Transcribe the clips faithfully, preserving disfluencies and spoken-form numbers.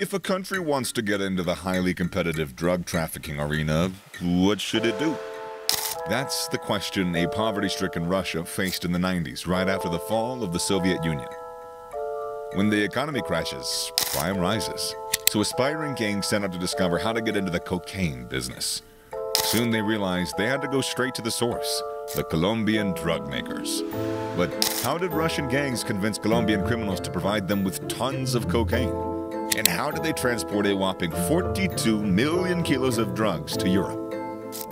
If a country wants to get into the highly competitive drug trafficking arena, what should it do? That's the question a poverty-stricken Russia faced in the nineties, right after the fall of the Soviet Union. When the economy crashes, crime rises. So aspiring gangs set out to discover how to get into the cocaine business. Soon they realized they had to go straight to the source, the Colombian drug makers. But how did Russian gangs convince Colombian criminals to provide them with tons of cocaine? And how did they transport a whopping forty-two million kilos of drugs to Europe?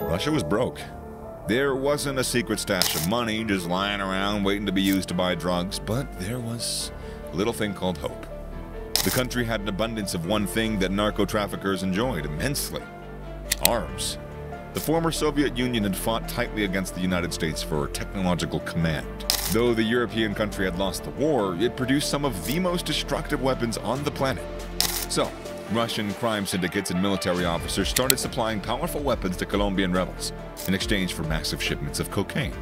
Russia was broke. There wasn't a secret stash of money just lying around waiting to be used to buy drugs, but there was a little thing called hope. The country had an abundance of one thing that narco-traffickers enjoyed immensely: arms. The former Soviet Union had fought tightly against the United States for technological command. Though the European country had lost the war, it produced some of the most destructive weapons on the planet. So, Russian crime syndicates and military officers started supplying powerful weapons to Colombian rebels in exchange for massive shipments of cocaine.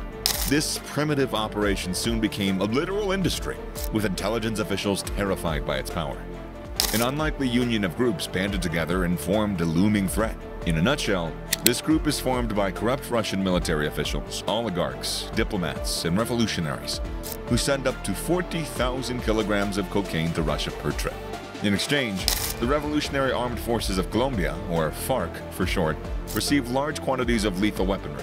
This primitive operation soon became a literal industry, with intelligence officials terrified by its power. An unlikely union of groups banded together and formed a looming threat. In a nutshell, this group is formed by corrupt Russian military officials, oligarchs, diplomats, and revolutionaries who send up to forty thousand kilograms of cocaine to Russia per trip. In exchange, the Revolutionary Armed Forces of Colombia, or FARC for short, receive large quantities of lethal weaponry.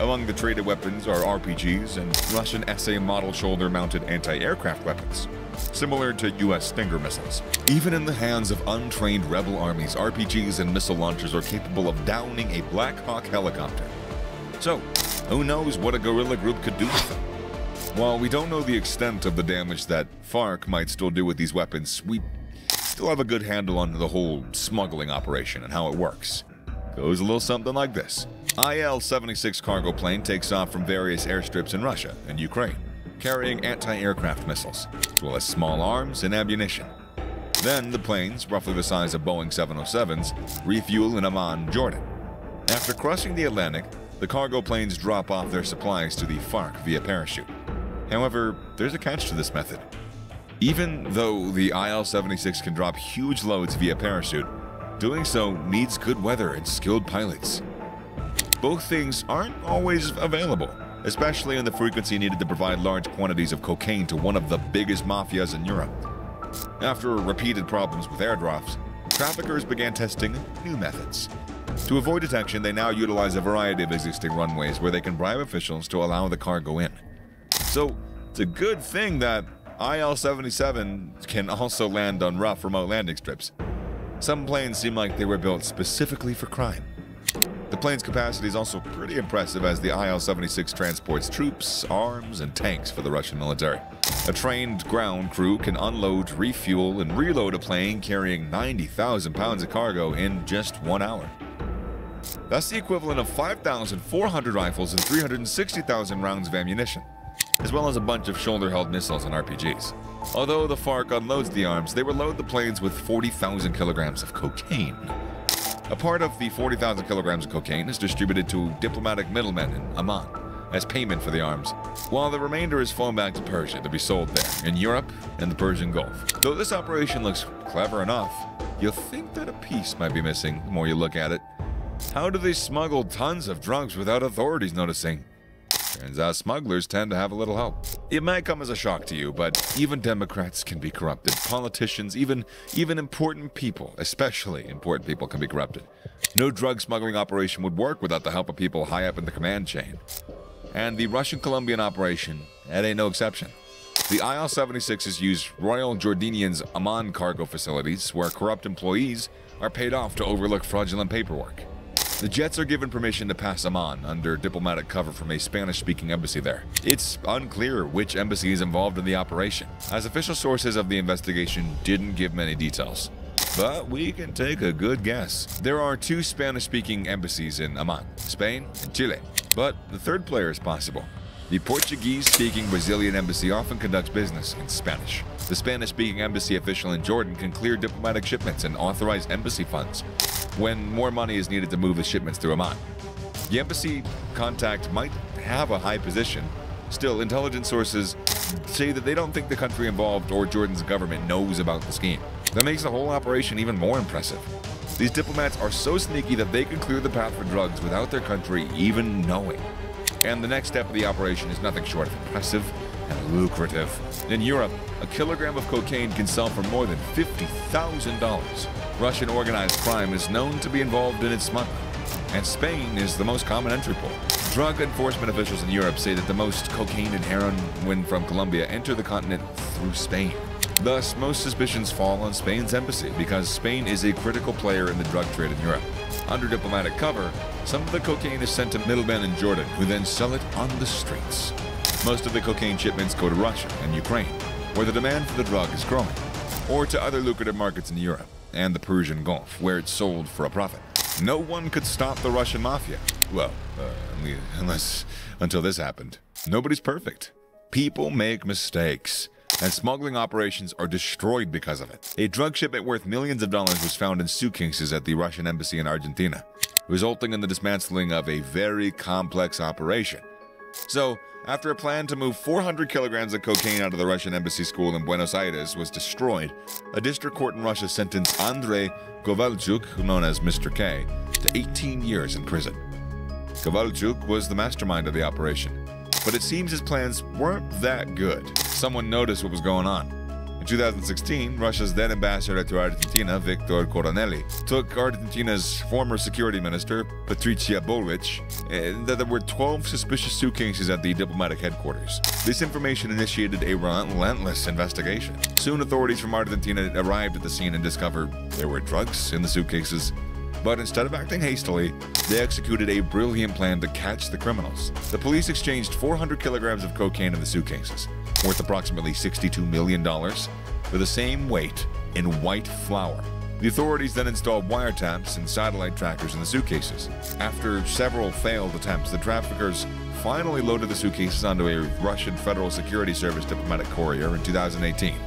Among the traded weapons are R P Gs and Russian S A model shoulder-mounted anti-aircraft weapons, similar to U S Stinger missiles. Even in the hands of untrained rebel armies, R P Gs and missile launchers are capable of downing a Black Hawk helicopter. So, who knows what a guerrilla group could do with them? While we don't know the extent of the damage that FARC might still do with these weapons, we still have a good handle on the whole smuggling operation and how it works. Goes a little something like this. I L seventy-six cargo plane takes off from various airstrips in Russia and Ukraine, carrying anti-aircraft missiles, as well as small arms and ammunition. Then the planes, roughly the size of Boeing seven oh sevens, refuel in Amman, Jordan. After crossing the Atlantic, the cargo planes drop off their supplies to the FARC via parachute. However, there's a catch to this method. Even though the I L seventy-six can drop huge loads via parachute, doing so needs good weather and skilled pilots. Both things aren't always available, especially in the frequency needed to provide large quantities of cocaine to one of the biggest mafias in Europe. After repeated problems with airdrops, traffickers began testing new methods. To avoid detection, they now utilize a variety of existing runways where they can bribe officials to allow the cargo in. So, it's a good thing that I L seventy-seven can also land on rough remote landing strips. Some planes seem like they were built specifically for crime. The plane's capacity is also pretty impressive, as the I L seventy-six transports troops, arms, and tanks for the Russian military. A trained ground crew can unload, refuel, and reload a plane carrying ninety thousand pounds of cargo in just one hour. That's the equivalent of five thousand four hundred rifles and three hundred sixty thousand rounds of ammunition, as well as a bunch of shoulder-held missiles and R P Gs. Although the FARC unloads the arms, they reload the planes with forty thousand kilograms of cocaine. A part of the forty thousand kilograms of cocaine is distributed to diplomatic middlemen in Amman as payment for the arms, while the remainder is flown back to Persia to be sold there, in Europe and the Persian Gulf. Though this operation looks clever enough, you'll think that a piece might be missing the more you look at it. How do they smuggle tons of drugs without authorities noticing? Turns out smugglers tend to have a little help. It might come as a shock to you, but even Democrats can be corrupted. Politicians, even, even important people, especially important people, can be corrupted. No drug smuggling operation would work without the help of people high up in the command chain. And the Russian-Colombian operation, that ain't no exception. The I L seventy-sixes use Royal Jordanian's Amman cargo facilities, where corrupt employees are paid off to overlook fraudulent paperwork. The jets are given permission to pass Amman under diplomatic cover from a Spanish-speaking embassy there. It's unclear which embassy is involved in the operation, as official sources of the investigation didn't give many details. But we can take a good guess. There are two Spanish-speaking embassies in Amman, Spain and Chile, but the third player is possible. The Portuguese-speaking Brazilian embassy often conducts business in Spanish. The Spanish-speaking embassy official in Jordan can clear diplomatic shipments and authorize embassy funds when more money is needed to move the shipments through Amman. The embassy contact might have a high position. Still, intelligence sources say that they don't think the country involved or Jordan's government knows about the scheme. That makes the whole operation even more impressive. These diplomats are so sneaky that they can clear the path for drugs without their country even knowing. And the next step of the operation is nothing short of impressive and lucrative. In Europe, a kilogram of cocaine can sell for more than fifty thousand dollars. Russian organized crime is known to be involved in its smuggling, and Spain is the most common entry point. Drug enforcement officials in Europe say that the most cocaine and heroin from Colombia enter the continent through Spain. Thus, most suspicions fall on Spain's embassy because Spain is a critical player in the drug trade in Europe. Under diplomatic cover, some of the cocaine is sent to middlemen in Jordan, who then sell it on the streets. Most of the cocaine shipments go to Russia and Ukraine, where the demand for the drug is growing, or to other lucrative markets in Europe and the Persian Gulf, where it's sold for a profit. No one could stop the Russian Mafia. Well, uh, unless, until this happened. Nobody's perfect. People make mistakes, and smuggling operations are destroyed because of it. A drug shipment worth millions of dollars was found in suitcases at the Russian embassy in Argentina, resulting in the dismantling of a very complex operation. So, after a plan to move four hundred kilograms of cocaine out of the Russian embassy school in Buenos Aires was destroyed, a district court in Russia sentenced Andrei Kovalchuk, known as Mister K, to eighteen years in prison. Kovalchuk was the mastermind of the operation, but it seems his plans weren't that good. Someone noticed what was going on. In two thousand sixteen, Russia's then ambassador to Argentina, Victor Coronelli, took Argentina's former security minister, Patricia Bullrich, and that there were twelve suspicious suitcases at the diplomatic headquarters. This information initiated a relentless investigation. Soon, authorities from Argentina arrived at the scene and discovered there were drugs in the suitcases. But instead of acting hastily, they executed a brilliant plan to catch the criminals. The police exchanged four hundred kilograms of cocaine in the suitcases, worth approximately sixty-two million dollars, for the same weight in white flour. The authorities then installed wiretaps and satellite trackers in the suitcases. After several failed attempts, the traffickers finally loaded the suitcases onto a Russian Federal Security Service diplomatic courier in two thousand eighteen,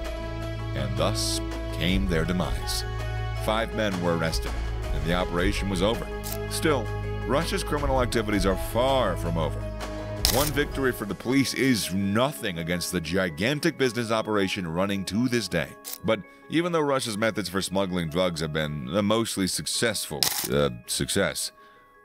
and thus came their demise. Five men were arrested, and the operation was over. Still, Russia's criminal activities are far from over. One victory for the police is nothing against the gigantic business operation running to this day. But even though Russia's methods for smuggling drugs have been a mostly successful uh, success,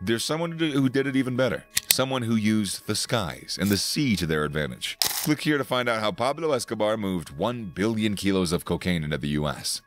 there's someone who did it even better. Someone who used the skies and the sea to their advantage. Click here to find out how Pablo Escobar moved one billion kilos of cocaine into the U S